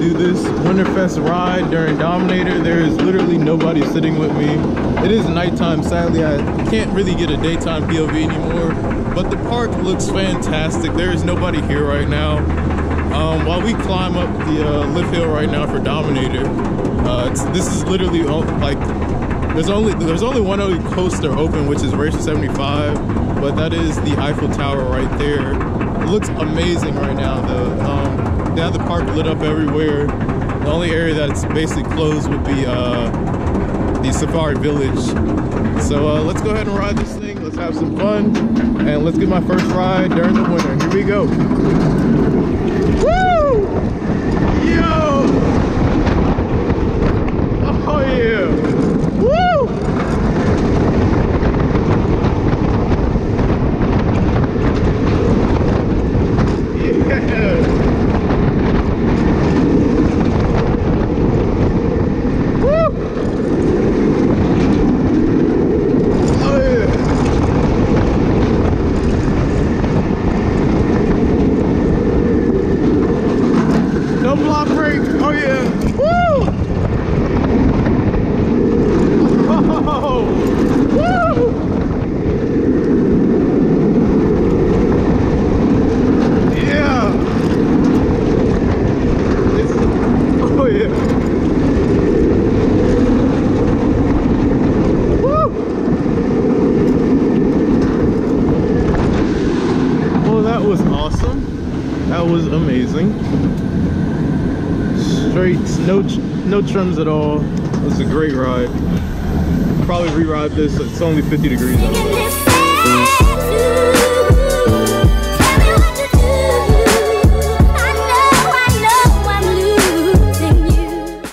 do this Winterfest ride during Dominator. There is literally nobody sitting with me. It is nighttime, sadly. I can't really get a daytime POV anymore, but the park looks fantastic. There is nobody here right now. While we climb up the lift hill right now for Dominator, this is literally like, there's only one other coaster open, which is Racer 75, but that is the Eiffel Tower right there. It looks amazing right now though. They have the park lit up everywhere. The only area that's basically closed would be the Safari Village. So let's go ahead and ride this thing. Let's have some fun and let's get my first ride during the winter. Here we go. Woo! Yo! Oh yeah! No trims at all. It was a great ride. Probably re-ride this. It's only 50 degrees out.